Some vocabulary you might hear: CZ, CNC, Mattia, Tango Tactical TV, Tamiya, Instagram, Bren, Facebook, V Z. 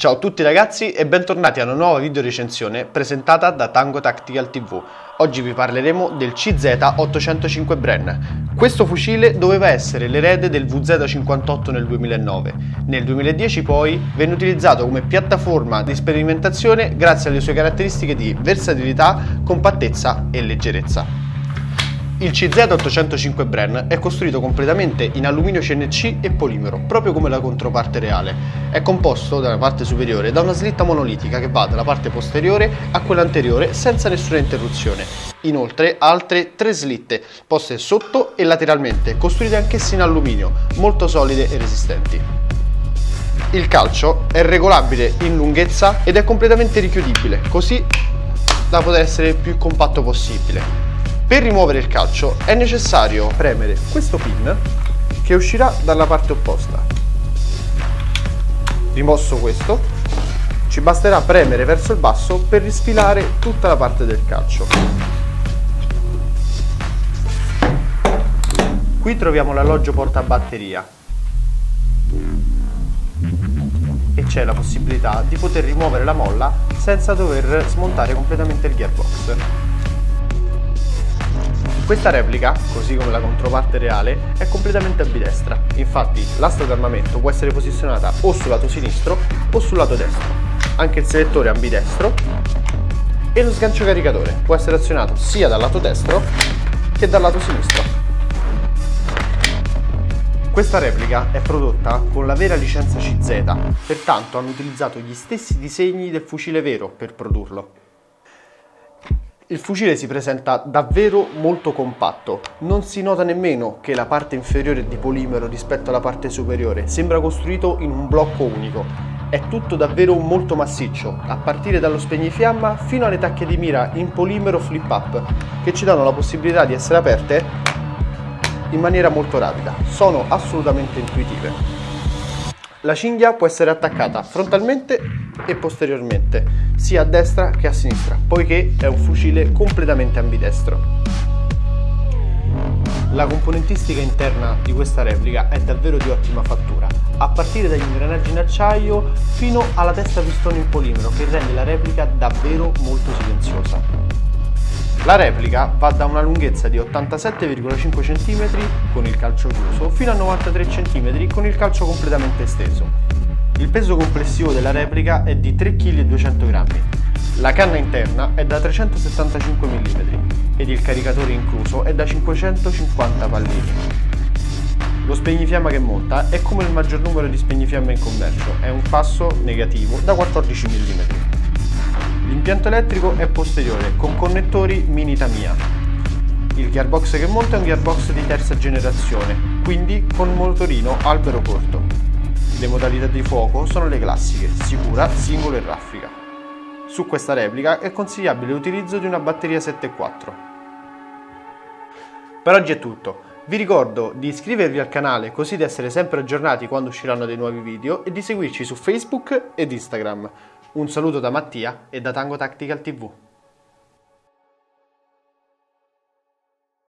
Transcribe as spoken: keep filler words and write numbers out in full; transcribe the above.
Ciao a tutti ragazzi e bentornati a una nuova video recensione presentata da Tango Tactical tivù. Oggi vi parleremo del C Z ottocentocinque Bren. Questo fucile doveva essere l'erede del V Z cinquantotto nel duemilanove. Nel duemiladieci poi venne utilizzato come piattaforma di sperimentazione grazie alle sue caratteristiche di versatilità, compattezza e leggerezza. Il C Z ottocentocinque Bren è costruito completamente in alluminio C N C e polimero, proprio come la controparte reale. È composto dalla parte superiore da una slitta monolitica che va dalla parte posteriore a quella anteriore senza nessuna interruzione. Inoltre ha altre tre slitte, poste sotto e lateralmente, costruite anch'esse in alluminio, molto solide e resistenti. Il calcio è regolabile in lunghezza ed è completamente richiudibile, così da poter essere il più compatto possibile. Per rimuovere il calcio è necessario premere questo pin che uscirà dalla parte opposta. Rimosso questo, ci basterà premere verso il basso per risfilare tutta la parte del calcio. Qui troviamo l'alloggio porta batteria e c'è la possibilità di poter rimuovere la molla senza dover smontare completamente il gearbox. Questa replica, così come la controparte reale, è completamente a bidestra, infatti l'asta d'armamento può essere posizionata o sul lato sinistro o sul lato destro. Anche il selettore è ambidestro e lo sgancio caricatore può essere azionato sia dal lato destro che dal lato sinistro. Questa replica è prodotta con la vera licenza C Z, pertanto hanno utilizzato gli stessi disegni del fucile vero per produrlo. Il fucile si presenta davvero molto compatto, non si nota nemmeno che la parte inferiore è di polimero rispetto alla parte superiore, sembra costruito in un blocco unico. È tutto davvero molto massiccio, a partire dallo spegnifiamma fino alle tacche di mira in polimero flip up, che ci danno la possibilità di essere aperte in maniera molto rapida, sono assolutamente intuitive. La cinghia può essere attaccata frontalmente e posteriormente, sia a destra che a sinistra, poiché è un fucile completamente ambidestro. La componentistica interna di questa replica è davvero di ottima fattura, a partire dagli ingranaggi in acciaio fino alla testa pistone in polimero, che rende la replica davvero molto silenziosa. La replica va da una lunghezza di ottantasette virgola cinque centimetri con il calcio chiuso fino a novantatré centimetri con il calcio completamente esteso. Il peso complessivo della replica è di tre virgola due chili. La canna interna è da trecentosettantacinque millimetri ed il caricatore incluso è da cinquecentocinquanta pallini. Lo spegnifiamma che monta è come il maggior numero di spegnifiamme in commercio, è un passo negativo da quattordici millimetri. L'impianto elettrico è posteriore con connettori mini Tamiya. Il gearbox che monta è un gearbox di terza generazione, quindi con motorino albero corto. Le modalità di fuoco sono le classiche, sicura, singolo e raffica. Su questa replica è consigliabile l'utilizzo di una batteria sette quattro. Per oggi è tutto, vi ricordo di iscrivervi al canale così da essere sempre aggiornati quando usciranno dei nuovi video e di seguirci su Facebook ed Instagram. Un saluto da Mattia e da Tango Tactical tivù.